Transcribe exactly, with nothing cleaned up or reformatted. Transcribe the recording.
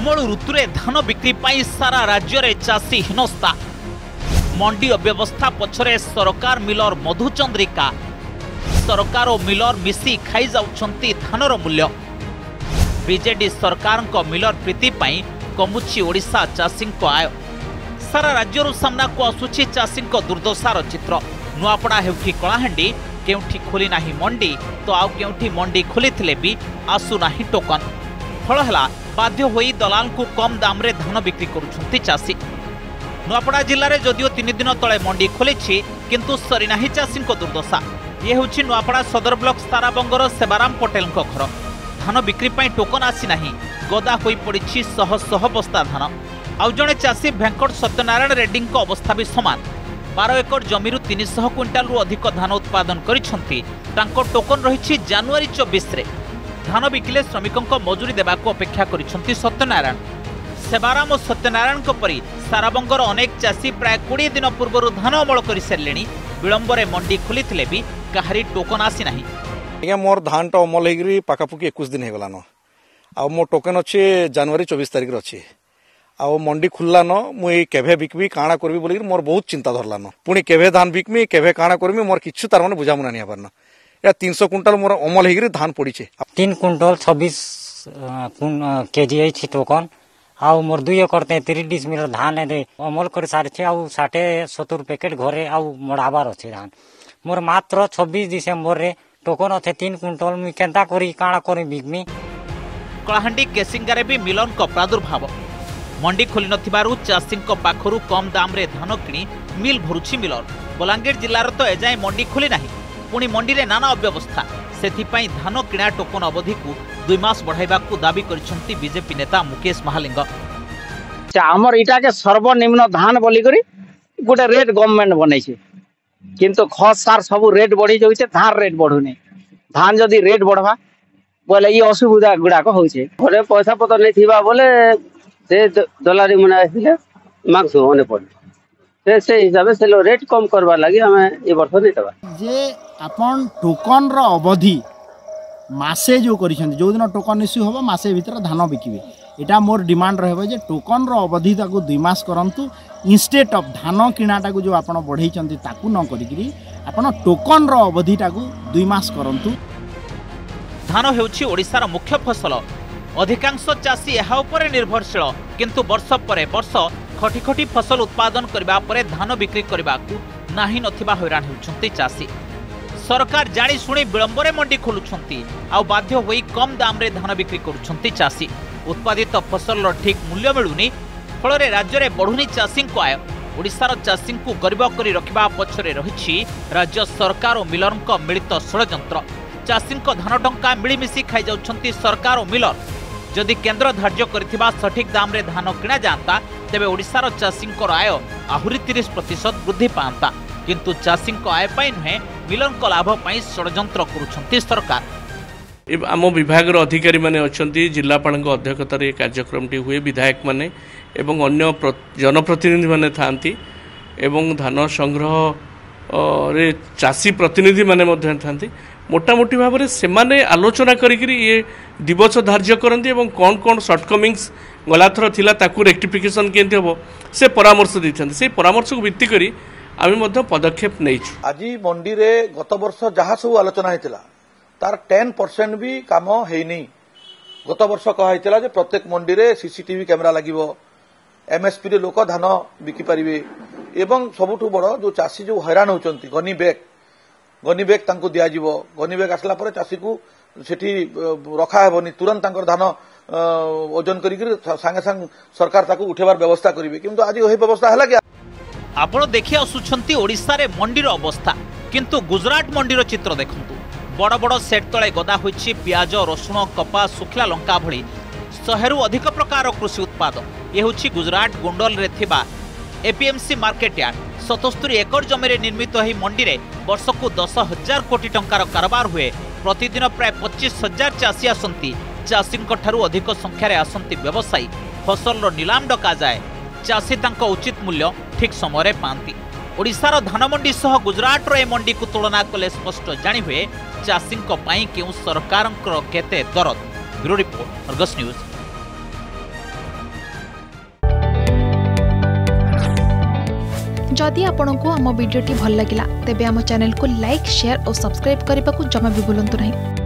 अमल ऋतु में धान बिक्री पाई सारा राज्य में चाषी हीनस्था। मंडी अव्यवस्था पछरे सरकार मिलर मधुचंद्रिका। सरकार और मिलर मिसी खाई जाउछंती धानर मूल्य। बीजेडी सरकार को मिलर प्रीति पाई कमुची ओडिशा चाषी को आय। सारा राज्य सामना को आसुची चाषी दुर्दशार चित्र। नुआपड़ा हेउठी कलाहांडी केउठी खोली नाही मंडी तो आउ केउठी मंडी खोली थिले भी आसु नाही टोकन। फल हला बाध्य होई दलाल को कम दाम रे धान बिक्री करुछंती चासी। नुआपड़ा जिले में जदिओ तीन दिन तले मंडी खोली किंतु सरी नाही चासी दुर्दशा। ये होछि नुआपड़ा सदर ब्लॉक साराबंगर सेवाराम पटेल घर। धान बिक्री पाई टोकन आसी नाही, गदा होई पड़िछि शह शह बस्ता धान। आउ जणे चासी भेंकट सत्यनारायण रेड्डी अवस्था भी समान। बारह एकर जमीरु तीन शह क्विंटालू अधिक धान उत्पादन करिछंती। तांको टोकन रही जनवरी चौबीस रे। धान बिकिले श्रमिकों मजूरी देवाको अपेक्षा करिछंती सत्यनारायण। सेवाराम और सत्यनारायण परी साराबंगर अनेक चाषी प्राय बीस दिन पूर्व धान अमल कर सारे विलंब में मंडी खोली भी कहारी टोकन आसी नाही। आज्ञा मोर धान तो अमल होगी पाखापुखी इक्कीस दिन हो गलान। आ मोर टोकन अच्छे जनवरी चौबीस तारिख अच्छे। आउ मंडी खुल्लान मुई केभे बिकबी काणा करबी बोली मोर बहुत चिंता धरलान। पुणी केभे धान बिकमी केभे काणा करमी मोर किछु तार माने बुझामुना नहीं पारना। या तीन सौ क्विंटाल मोर अमल हेगिरी धान पड़ीचे। तीन क्विंटाल छब्बीस केजी अछि टोकन। आउ मोर दुई एकर तैंतीस डिसमिल धान है अमल कर सारछे। आउ साठे सत्तर पैकेट घरे आउ मड़ाबार अछि धान। मोर मात्र छब्बीस डिसेम्बर रे टोकन अछि तीन क्विंटाल। मुई केंता करी काणा करी बिकमी। कलाहांडी केसिंगारे भी मिलन को प्रादुर्भाव। मंडी खोली नथिबारु चाषी पाखरु कम दाम रे धान किणी मिल भरुछि मिलर। बलांगीर जिलार तो एजाए मंडी खोली नाही। पुणी मंडी रे नाना अव्यवस्था। सेथिपाई धान किणा टोकन अवधि को दुई मास बढ़ाइबाकु दाबी करिसंती बीजेपी नेता मुकेश महालिंग। आमर इटा के सर्वनिम्न धान बोली करी गोटे रेट गवर्नमेंट बनैछि किंतु खत सार सब रेट बढ़ी जाउछे। धान रेट बढ़ुनी। धान जदि रेट बढ़वा बोले ई असुविधा गुडाक होउछे। घरे पैसा पतर नै थिबा बोले से डॉलर मन आसिले मांगसु होने पड़ से से हिसाब से लो रेट कम करवा लागि हमें ए वर्ष नै देबा। जे अपन टोकन रो अवधि मासे जो करिसन जो दिन टोकन इश्यू होबो मासे भीतर धान बिकिबे। एटा मोर डिमांड रहबो जे टोकन रो अवधि ताकू दुई मास करंतु। इंस्टेड ऑफ धान किनाटा को जो आपण बढ़ई चंती ताकू न करिकरी आपण टोकन रो अवधि ताकू दुई मास करंतु। धान हेउछि ओडिसा रो मुख्य फसल। अधिकांश चाषी यहाँ उपरे निर्भरशील किंतु वर्ष परे वर्ष खटी खटी फसल उत्पादन करबा परे धान बिक्री करबाकू नाही नथिबा हैरान होउछंती चाषी। सरकार जाणी सुणी विलंब रे मंडी खोलुछंती आ बाध्य होई कम दाम रे धान बिक्री करूछंती चाषी। उत्पादित फसल रो ठीक मूल्य मिलुनी। फल रे राज्य रे बढ़ुनी चाषी को आय। ओडिसा रो चाषी को गरीब करी रखिबा पछरे रहिछि राज्य सरकार और मिलर को मिलित षडयंत्र। चाषी को धान टंका मिलिमिसी खाई जाउछंती सरकार और मिलर। जदि केंद्र धार्य करिथिबा सठिक दाम रे धान किणा जाता तेबे ओडिसा रो चाषी आय आहुरी तीस प्रतिशत वृद्धि पाता। किंतु चाषी आय पाई नुहे मिलन को लाभ पाई षडयंत्र करुछंती सरकार। आम विभाग अधिकारी माने अछंती जिलापाल अध्यक्षता रे कार्यक्रम टी हुए। विधायक माने एवं अन्य जनप्रतिनिधि माने थांती एवं धान संग्रह रे चाषी प्रतिनिधि माने मध्ये थांती। मोटामोटी भाव में से आलोचना करी ये दिवस धार्य करती कौन कौन शॉर्टकमिंग्स गलाथर थी रेक्टिफिकेशन केमती हम से परामर्श देते। से परामर्श को भित्तिक आम पदक्षेप नहीं। आज मंडी में गत वर्ष जहाँ सब आलोचना होता तार टेन परसेंट भी कम होनी। गत वर्ष कहला प्रत्येक मंडी में सीसीटीवी कैमेरा लगे। एमएसपी लोक धान बिकिपारे। एवं सबुठ बड़ जो चाषी जो हैरान होती गनी बैग गनी बैग तांको दियाजिव। गनी बैग आसला परे चाषी को सेठी रखा हेबनी। तुरंत तांकर धान ओजन करिके संगे संग सरकार ताको उठेबार व्यवस्था करिवे। किंतु आज ओही व्यवस्था हला क्या आपण देखि आसुछंती ओडिसा रे मंडी रो अवस्था। किंतु गुजरात मंडी रो चित्र देखंतु। बड़ बड़ सेट तळे गदा होइछि प्याज रसुण कपा सुखला लंका भली शहरु अधिक प्रकार कृषि उत्पाद। ये होछि गुजरात गोंडल रे थिबा एपीएमसी मार्केट यार्ड। सतस्तरी एकर जमी में निर्मित यही मंडी में वर्षक दस हजार कोटी टंकार कारोबार हुए। प्रतिदिन प्राय पच्चीस हजार चाषी आसती। चाषी अधिक संख्यार आसती व्यवसायी। फसल नीलाम डका जाए। चाषी उचित मूल्य ठीक समय पाती। ओडिशार धान मंडी सह गुजरात रो ए मंडी को तुलना कले स्पष्ट जाणी हुए चाषी के सरकार केते दरद। Bureau report, Argus news. जदि आपंक आम भिडी भल लगा तेब आम चैनल को लाइक शेयर और सब्सक्राइब करने को जमा भी भूलु नहीं।